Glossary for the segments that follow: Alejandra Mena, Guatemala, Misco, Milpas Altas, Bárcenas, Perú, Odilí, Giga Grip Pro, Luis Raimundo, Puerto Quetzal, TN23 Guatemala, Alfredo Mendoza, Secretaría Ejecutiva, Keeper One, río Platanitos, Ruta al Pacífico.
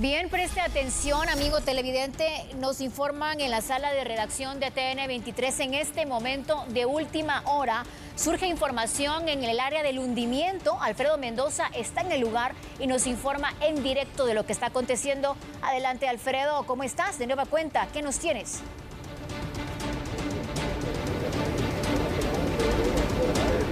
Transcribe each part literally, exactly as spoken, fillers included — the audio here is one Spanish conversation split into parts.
Bien, preste atención, amigo televidente, nos informan en la sala de redacción de T N veintitrés en este momento de última hora. Surge información en el área del hundimiento. Alfredo Mendoza está en el lugar y nos informa en directo de lo que está aconteciendo. Adelante, Alfredo, ¿cómo estás? De nueva cuenta, ¿qué nos tienes?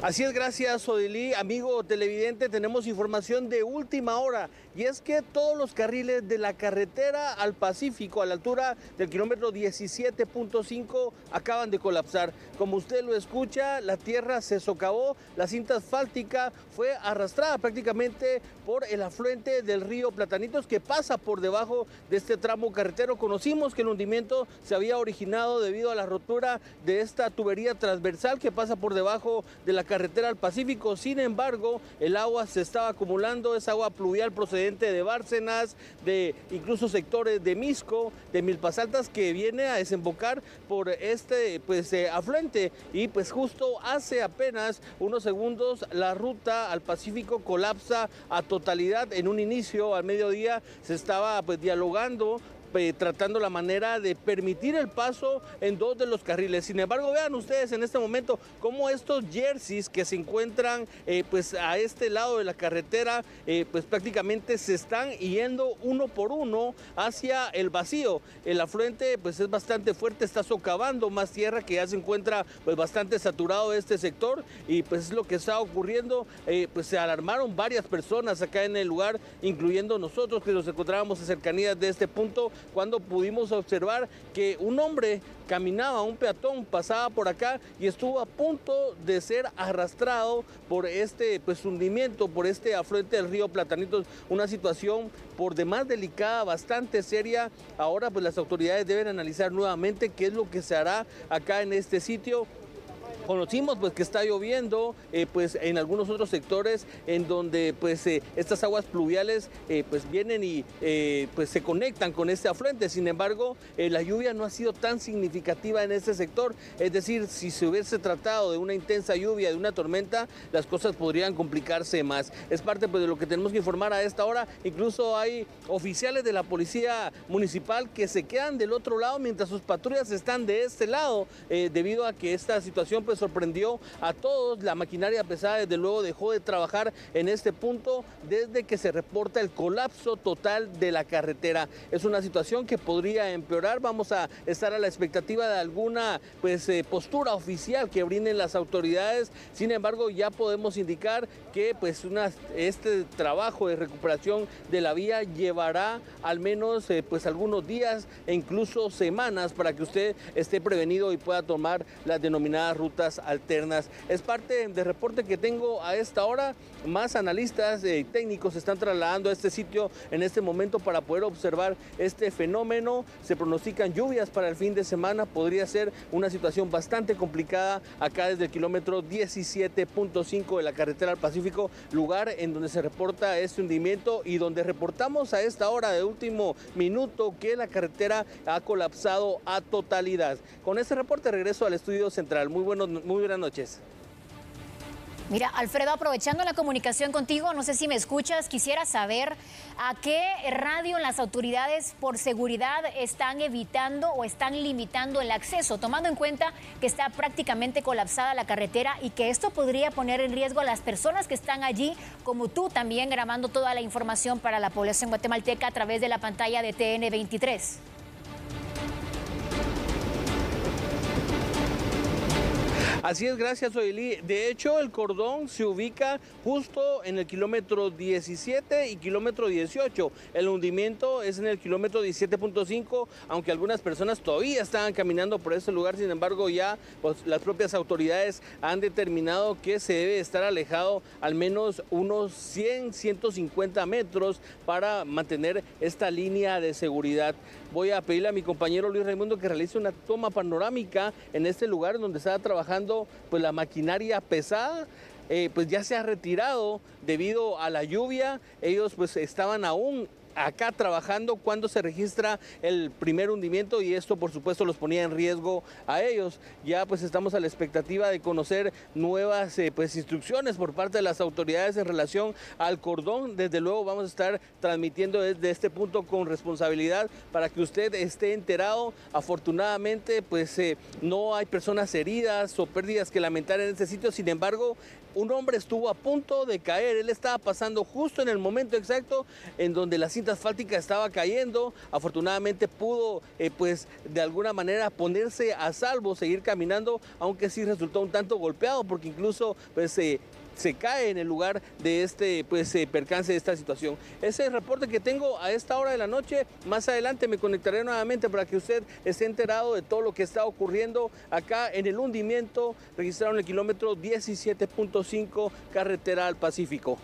Así es, gracias, Odilí. Amigo televidente, tenemos información de última hora y es que todos los carriles de la carretera al Pacífico a la altura del kilómetro diecisiete punto cinco acaban de colapsar. Como usted lo escucha, la tierra se socavó, la cinta asfáltica fue arrastrada prácticamente por el afluente del río Platanitos que pasa por debajo de este tramo carretero. Conocimos que el hundimiento se había originado debido a la rotura de esta tubería transversal que pasa por debajo de la carretera al Pacífico. Sin embargo, el agua se estaba acumulando, es agua pluvial procedente de Bárcenas, de incluso sectores de Misco, de Milpas Altas, que viene a desembocar por este pues, eh, afluente y pues justo hace apenas unos segundos la ruta al Pacífico colapsa a totalidad. En un inicio, al mediodía, se estaba pues dialogando, tratando la manera de permitir el paso en dos de los carriles. Sin embargo, vean ustedes en este momento cómo estos jerseys que se encuentran eh, pues a este lado de la carretera eh, pues prácticamente se están yendo uno por uno hacia el vacío. El afluente pues es bastante fuerte, está socavando más tierra que ya se encuentra pues bastante saturado este sector y pues es lo que está ocurriendo. Eh, pues se alarmaron varias personas acá en el lugar, incluyendo nosotros que nos encontrábamos a cercanías de este punto, cuando pudimos observar que un hombre caminaba, un peatón pasaba por acá y estuvo a punto de ser arrastrado por este pues, hundimiento, por este afluente del río Platanitos. Una situación por demás delicada, bastante seria. Ahora pues las autoridades deben analizar nuevamente qué es lo que se hará acá en este sitio. Conocimos pues que está lloviendo eh, pues en algunos otros sectores en donde pues eh, estas aguas pluviales eh, pues vienen y eh, pues se conectan con este afluente. Sin embargo, eh, la lluvia no ha sido tan significativa en este sector, es decir, si se hubiese tratado de una intensa lluvia, de una tormenta, las cosas podrían complicarse más. Es parte pues de lo que tenemos que informar a esta hora. Incluso hay oficiales de la policía municipal que se quedan del otro lado mientras sus patrullas están de este lado eh, debido a que esta situación pues sorprendió a todos. La maquinaria pesada desde luego dejó de trabajar en este punto desde que se reporta el colapso total de la carretera. Es una situación que podría empeorar. Vamos a estar a la expectativa de alguna pues, eh, postura oficial que brinden las autoridades. Sin embargo, ya podemos indicar que pues, una, este trabajo de recuperación de la vía llevará al menos eh, pues, algunos días e incluso semanas para que usted esté prevenido y pueda tomar las denominadas rutas alternas. Es parte del reporte que tengo a esta hora. Más analistas y técnicos se están trasladando a este sitio en este momento para poder observar este fenómeno. Se pronostican lluvias para el fin de semana. Podría ser una situación bastante complicada acá desde el kilómetro diecisiete punto cinco de la carretera al Pacífico, lugar en donde se reporta este hundimiento y donde reportamos a esta hora de último minuto que la carretera ha colapsado a totalidad. Con este reporte regreso al estudio central. Muy buenos Muy buenas noches. Mira, Alfredo, aprovechando la comunicación contigo, no sé si me escuchas, quisiera saber a qué radio las autoridades por seguridad están evitando o están limitando el acceso, tomando en cuenta que está prácticamente colapsada la carretera y que esto podría poner en riesgo a las personas que están allí, como tú también grabando toda la información para la población guatemalteca a través de la pantalla de T N veintitrés. Así es, gracias, Odilí. De hecho, el cordón se ubica justo en el kilómetro diecisiete y kilómetro dieciocho. El hundimiento es en el kilómetro diecisiete punto cinco, aunque algunas personas todavía estaban caminando por este lugar. Sin embargo, ya pues, las propias autoridades han determinado que se debe estar alejado al menos unos cien, ciento cincuenta metros para mantener esta línea de seguridad. Voy a pedirle a mi compañero Luis Raimundo que realice una toma panorámica en este lugar donde estaba trabajando pues la maquinaria pesada. Eh, pues ya se ha retirado debido a la lluvia. Ellos pues estaban aún acá trabajando cuando se registra el primer hundimiento y esto por supuesto los ponía en riesgo a ellos. Ya pues estamos a la expectativa de conocer nuevas eh, pues instrucciones por parte de las autoridades en relación al cordón. Desde luego vamos a estar transmitiendo desde este punto con responsabilidad para que usted esté enterado. Afortunadamente pues eh, no hay personas heridas o pérdidas que lamentar en este sitio, sin embargo un hombre estuvo a punto de caer, él estaba pasando justo en el momento exacto en donde la cinta asfáltica estaba cayendo. Afortunadamente pudo eh, pues de alguna manera ponerse a salvo, seguir caminando, aunque sí resultó un tanto golpeado porque incluso pues eh, se cae en el lugar de este pues, eh, percance, de esta situación. Ese es el reporte que tengo a esta hora de la noche. Más adelante me conectaré nuevamente para que usted esté enterado de todo lo que está ocurriendo acá en el hundimiento. Registraron el kilómetro diecisiete punto cinco, carretera al Pacífico.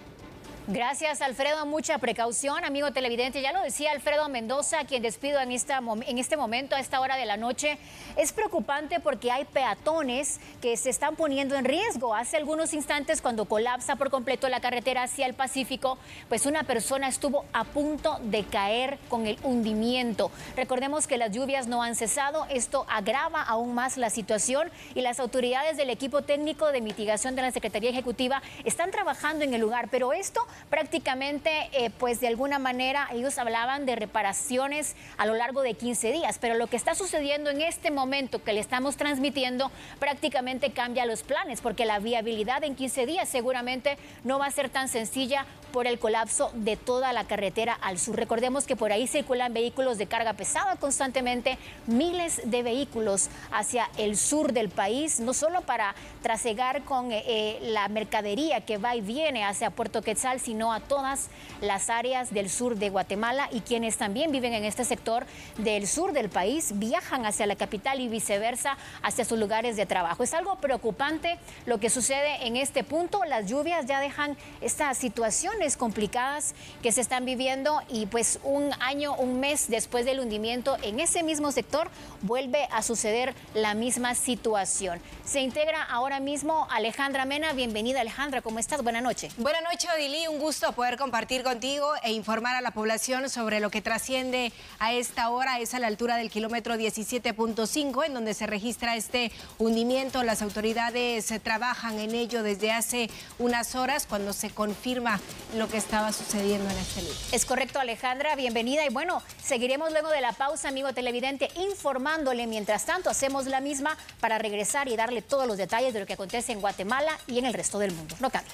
Gracias, Alfredo, mucha precaución, amigo televidente. Ya lo decía Alfredo Mendoza, a quien despido en, esta, en este momento, a esta hora de la noche. Es preocupante porque hay peatones que se están poniendo en riesgo. Hace algunos instantes, cuando colapsa por completo la carretera hacia el Pacífico, pues una persona estuvo a punto de caer con el hundimiento. Recordemos que las lluvias no han cesado, esto agrava aún más la situación y las autoridades del equipo técnico de mitigación de la Secretaría Ejecutiva están trabajando en el lugar, pero esto prácticamente, eh, pues de alguna manera ellos hablaban de reparaciones a lo largo de quince días, pero lo que está sucediendo en este momento que le estamos transmitiendo prácticamente cambia los planes, porque la viabilidad en quince días seguramente no va a ser tan sencilla por el colapso de toda la carretera al sur. Recordemos que por ahí circulan vehículos de carga pesada constantemente, miles de vehículos hacia el sur del país, no solo para trasegar con eh, la mercadería que va y viene hacia Puerto Quetzal, sino a todas las áreas del sur de Guatemala, y quienes también viven en este sector del sur del país viajan hacia la capital y viceversa hacia sus lugares de trabajo. Es algo preocupante lo que sucede en este punto. Las lluvias ya dejan estas situaciones complicadas que se están viviendo y pues un año, un mes después del hundimiento en ese mismo sector vuelve a suceder la misma situación. Se integra ahora mismo Alejandra Mena. Bienvenida, Alejandra, ¿cómo estás? Buenas noches. Buenas noches, Odilí. Un gusto poder compartir contigo e informar a la población sobre lo que trasciende a esta hora. Es a la altura del kilómetro diecisiete punto cinco en donde se registra este hundimiento. Las autoridades trabajan en ello desde hace unas horas cuando se confirma lo que estaba sucediendo en este lugar. Es correcto, Alejandra, bienvenida. Y bueno, seguiremos luego de la pausa, amigo televidente, informándole. Mientras tanto, hacemos la misma para regresar y darle todos los detalles de lo que acontece en Guatemala y en el resto del mundo. No cambie.